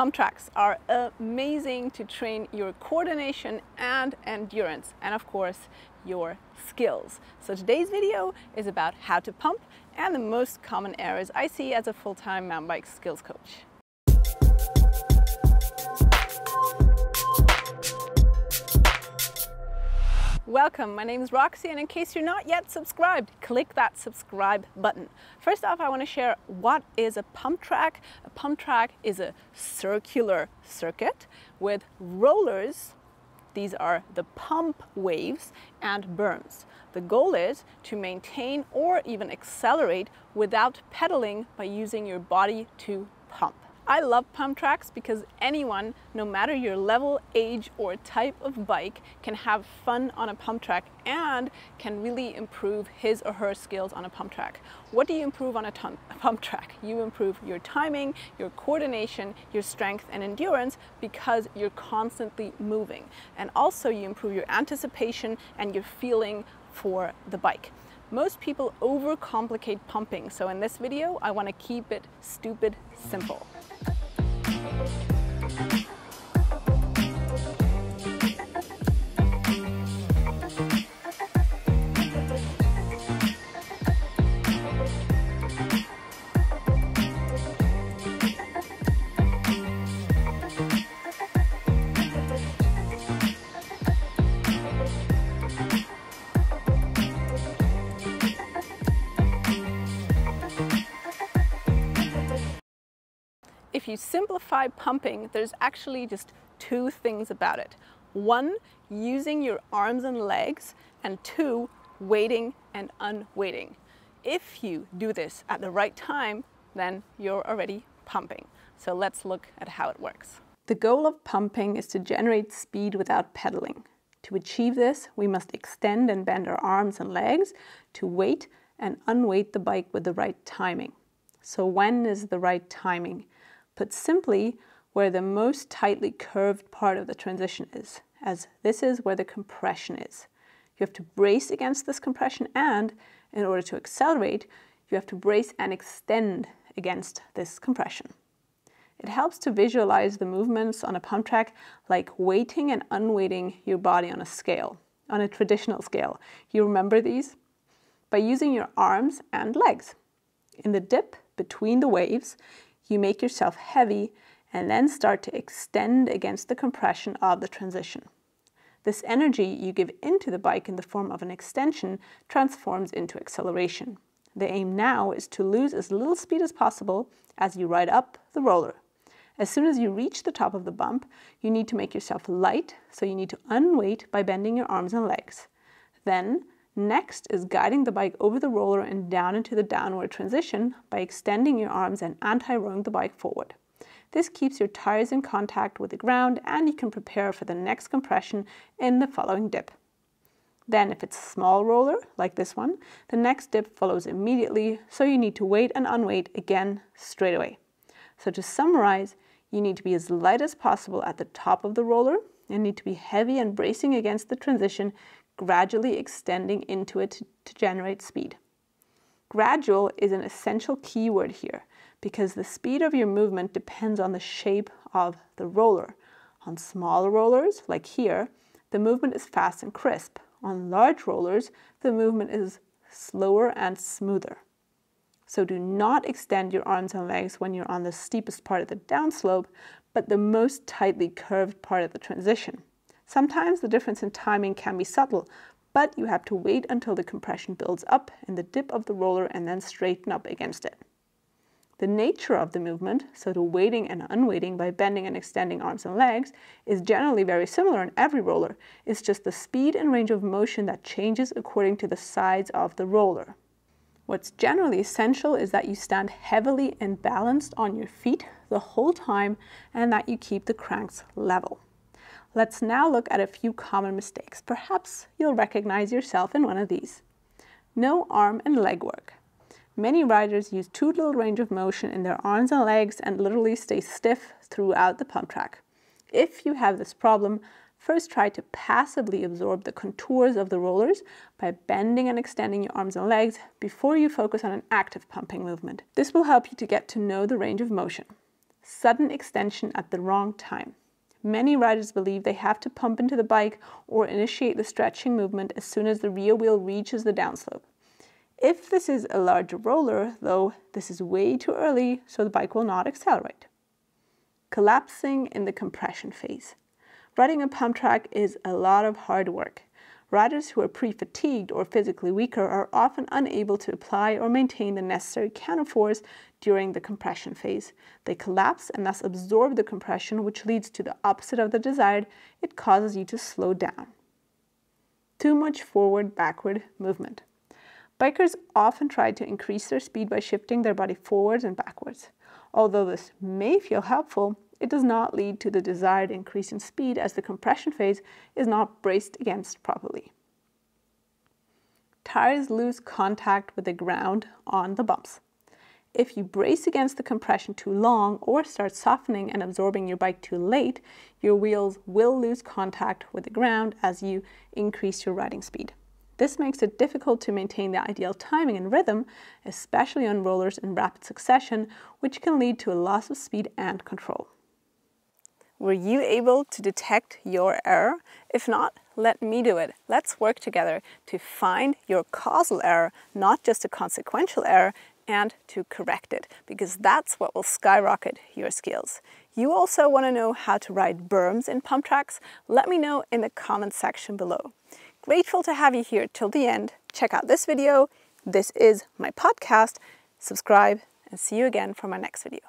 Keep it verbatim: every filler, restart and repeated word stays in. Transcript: Pump tracks are amazing to train your coordination and endurance, and of course your skills. So today's video is about how to pump and the most common errors I see as a full-time mountain bike skills coach. Welcome, my name is Roxy, and in case you're not yet subscribed, click that subscribe button. First off, I want to share what is a pump track. A pump track is a circular circuit with rollers. These are the pump waves and berms. The goal is to maintain or even accelerate without pedaling by using your body to pump. I love pump tracks because anyone, no matter your level, age, or type of bike, can have fun on a pump track and can really improve his or her skills on a pump track. What do you improve on a, a pump track? You improve your timing, your coordination, your strength and endurance, because you're constantly moving. And also you improve your anticipation and your feeling for the bike. Most people overcomplicate pumping, so in this video, I want to keep it stupid simple. If you simplify pumping, there's actually just two things about it. One, using your arms and legs, and two, weighting and unweighting. If you do this at the right time, then you're already pumping. So let's look at how it works. The goal of pumping is to generate speed without pedaling. To achieve this, we must extend and bend our arms and legs to weight and unweight the bike with the right timing. So when is the right timing? Put simply, where the most tightly curved part of the transition is, as this is where the compression is. You have to brace against this compression, and in order to accelerate, you have to brace and extend against this compression. It helps to visualize the movements on a pump track like weighting and unweighting your body on a scale, on a traditional scale. You remember these? By using your arms and legs. In the dip between the waves, you make yourself heavy and then start to extend against the compression of the transition. This energy you give into the bike in the form of an extension transforms into acceleration. The aim now is to lose as little speed as possible as you ride up the roller. As soon as you reach the top of the bump, you need to make yourself light, so you need to unweight by bending your arms and legs. Then, next is guiding the bike over the roller and down into the downward transition by extending your arms and anti-rowing the bike forward. This keeps your tires in contact with the ground, and you can prepare for the next compression in the following dip. Then, if it's a small roller, like this one, the next dip follows immediately, so you need to weight and unweight again straight away. So to summarize, you need to be as light as possible at the top of the roller, and need to be heavy and bracing against the transition, gradually extending into it to generate speed. Gradual is an essential keyword here, because the speed of your movement depends on the shape of the roller. On small rollers, like here, the movement is fast and crisp. On large rollers, the movement is slower and smoother. So do not extend your arms and legs when you're on the steepest part of the downslope, but the most tightly curved part of the transition. Sometimes the difference in timing can be subtle, but you have to wait until the compression builds up in the dip of the roller and then straighten up against it. The nature of the movement, so to weighting and unweighting by bending and extending arms and legs, is generally very similar in every roller. It's just the speed and range of motion that changes according to the size of the roller. What's generally essential is that you stand heavily and balanced on your feet the whole time, and that you keep the cranks level. Let's now look at a few common mistakes. Perhaps you'll recognize yourself in one of these. No arm and leg work. Many riders use too little range of motion in their arms and legs and literally stay stiff throughout the pump track. If you have this problem, first try to passively absorb the contours of the rollers by bending and extending your arms and legs before you focus on an active pumping movement. This will help you to get to know the range of motion. sudden extension at the wrong time. Many riders believe they have to pump into the bike or initiate the stretching movement as soon as the rear wheel reaches the downslope. If this is a larger roller, though, this is way too early, so the bike will not accelerate. Collapsing in the compression phase. Riding a pump track is a lot of hard work. Riders who are pre-fatigued or physically weaker are often unable to apply or maintain the necessary counterforce during the compression phase. They collapse and thus absorb the compression, which leads to the opposite of the desired. It causes you to slow down. Too much forward-backward movement. Bikers often try to increase their speed by shifting their body forwards and backwards. Although this may feel helpful, it does not lead to the desired increase in speed as the compression phase is not braced against properly. Tires lose contact with the ground on the bumps. If you brace against the compression too long or start softening and absorbing your bike too late, your wheels will lose contact with the ground as you increase your riding speed. This makes it difficult to maintain the ideal timing and rhythm, especially on rollers in rapid succession, which can lead to a loss of speed and control. Were you able to detect your error? If not, let me do it. Let's work together to find your causal error, not just a consequential error, and to correct it, because that's what will skyrocket your skills. You also want to know how to ride berms in pump tracks? Let me know in the comments section below. Grateful to have you here till the end. Check out this video. This is my podcast. Subscribe and see you again for my next video.